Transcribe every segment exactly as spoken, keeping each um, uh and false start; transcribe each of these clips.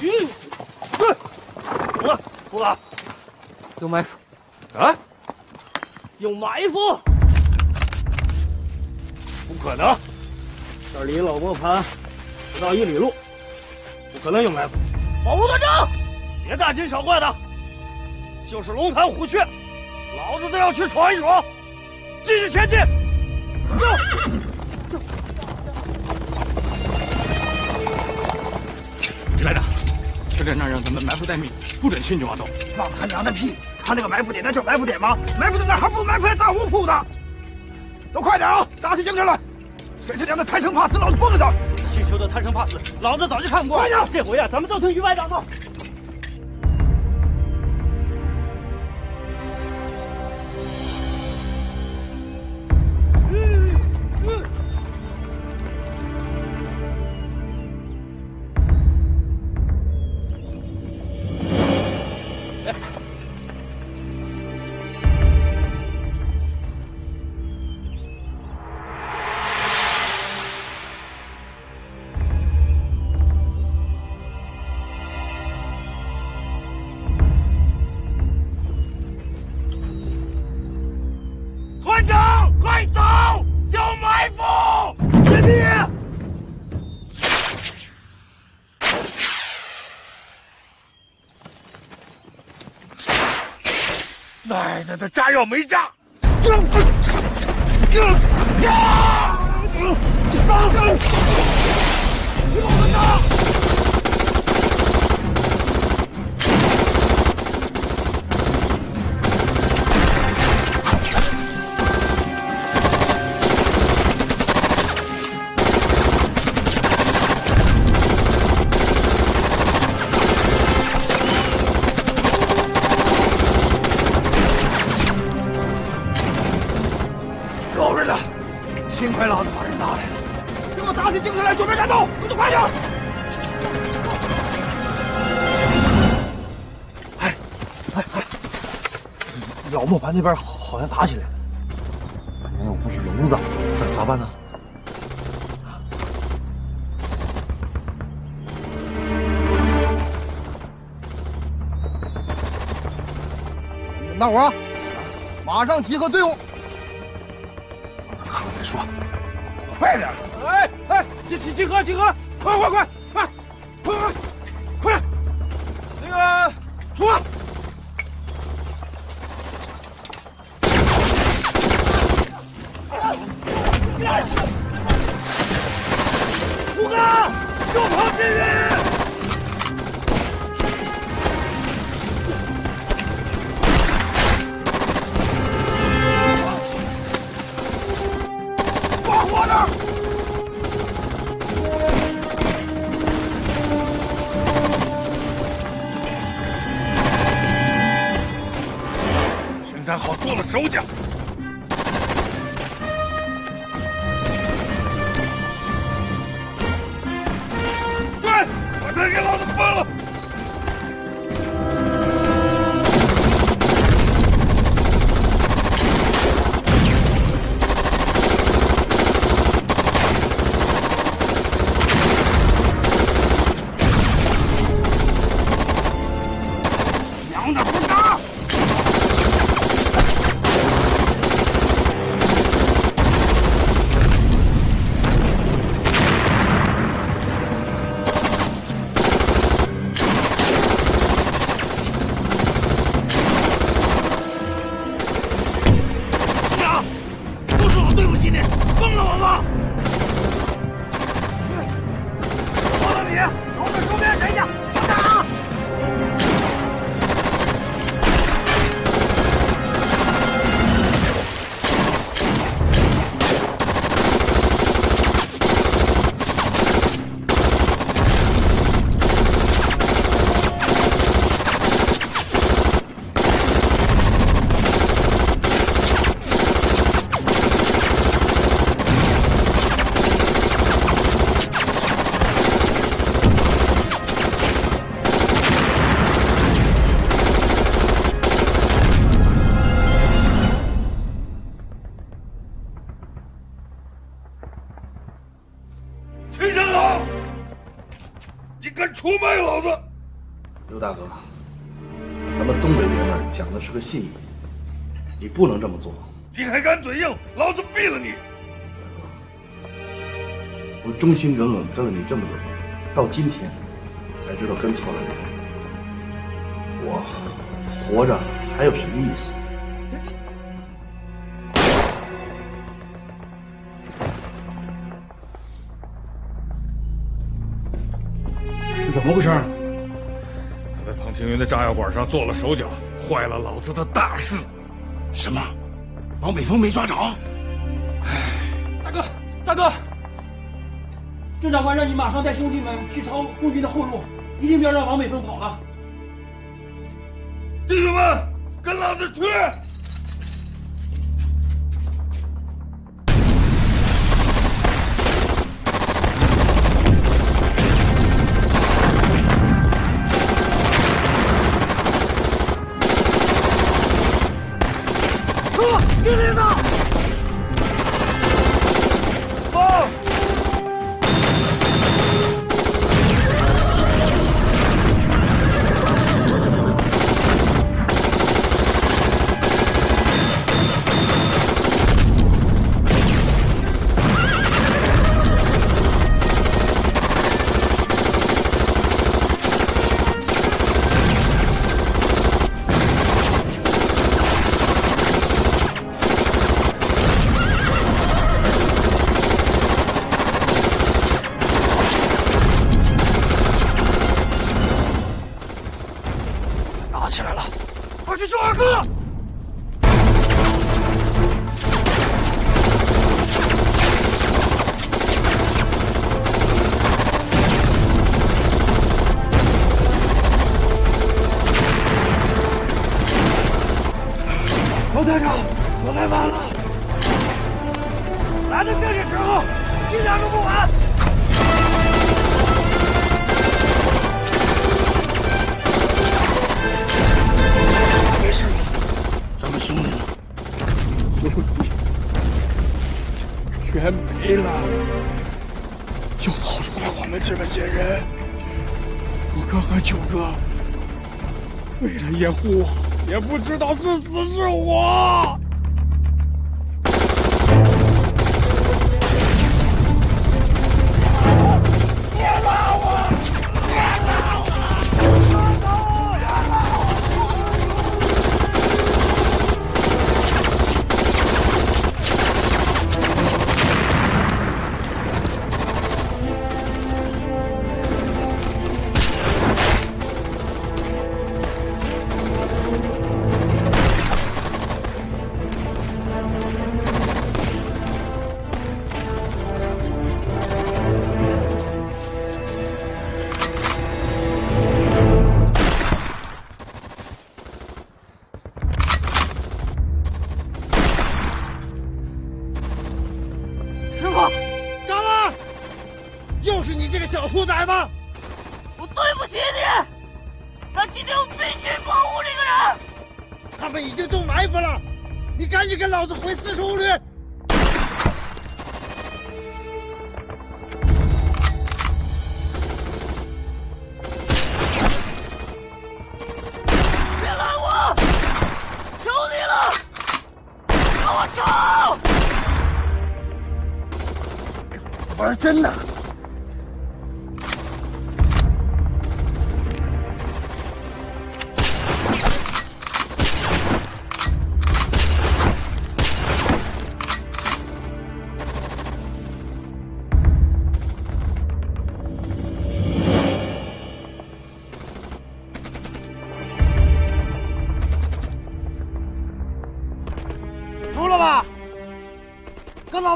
嗯，胡子，有埋伏啊！有埋伏？不可能，这儿离老磨盘不到一里路，不可能有埋伏。保护团长，别大惊小怪的，就是龙潭虎穴，老子都要去闯一闯。继续前进，走。 来的，就在那让咱们埋伏待命，不准去女娲洞。放他娘的屁！他那个埋伏点，那叫埋伏点吗？埋伏在那还不埋伏在大虎扑呢？都快点啊！打起精神来！谁他娘的贪生怕死，老子崩了他！姓邱的贪生怕死，老子早就看不惯了。这回啊，咱们都听于班长的。 他炸药没炸！那边好像打起来了，反正又不是聋子，咋咋办呢？大伙儿，马上集合队伍，到那看了再说，快点！哎哎，集集集合集合，快快快！ 娘的，不打！敢出卖老子！刘大哥，咱们东北爷们讲的是个信义，你不能这么做。你还敢嘴硬，老子毙了你！大哥，我忠心耿耿跟了你这么久，到今天才知道跟错了人。我活着还有什么意思？ 怎么回事？他在庞庭云的炸药管上做了手脚，坏了老子的大事。什么？王北风没抓着？大哥，大哥，郑长官让你马上带兄弟们去抄步军的后路，一定不要让王北风跑了。弟兄们，跟老子去！ 我也不知道是死是活。别拉我！别拉我！别拉我！别拉我！别拉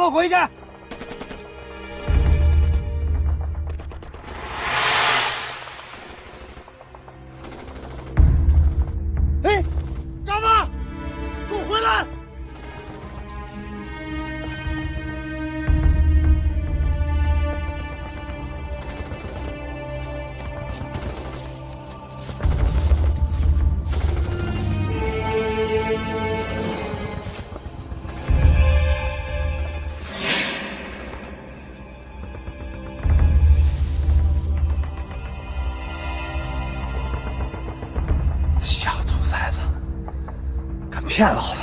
我！ 回去。 Yeah. 骗老子！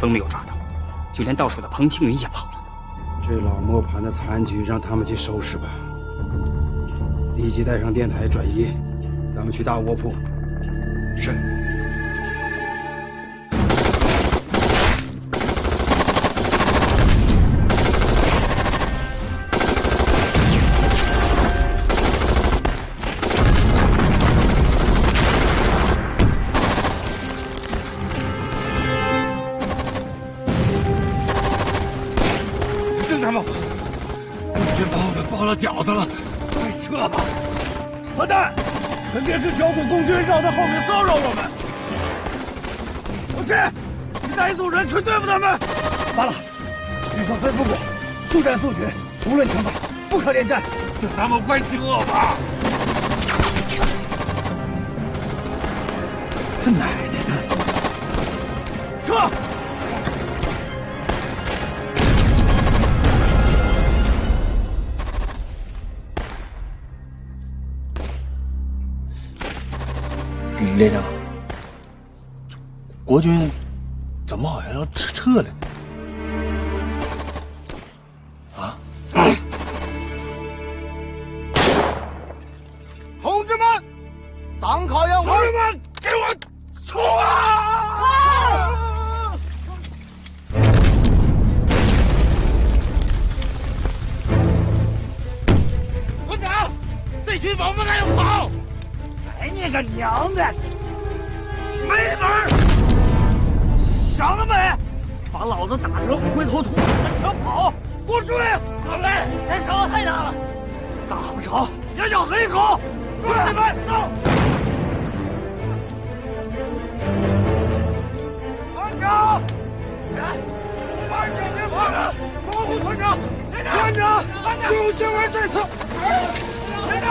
都没有抓到，就连到手的彭青云也跑了。这老磨盘的残局让他们去收拾吧。立即带上电台转移，咱们去大窝铺。是。咱们快撤吧！他奶奶的！撤！李连长，国军怎么好像要撤撤了呢？ 党考验我！同志们，给我冲啊！团长，这群王八蛋要跑！哎，你个娘的！没门！想了没？把老子打成回头土！想跑，给我追！老妹，咱伤亡太大了，打不着也咬死一口！追你们，走！ 长，来，班长别跑了，保护团长。团长，这种行为对此。团长。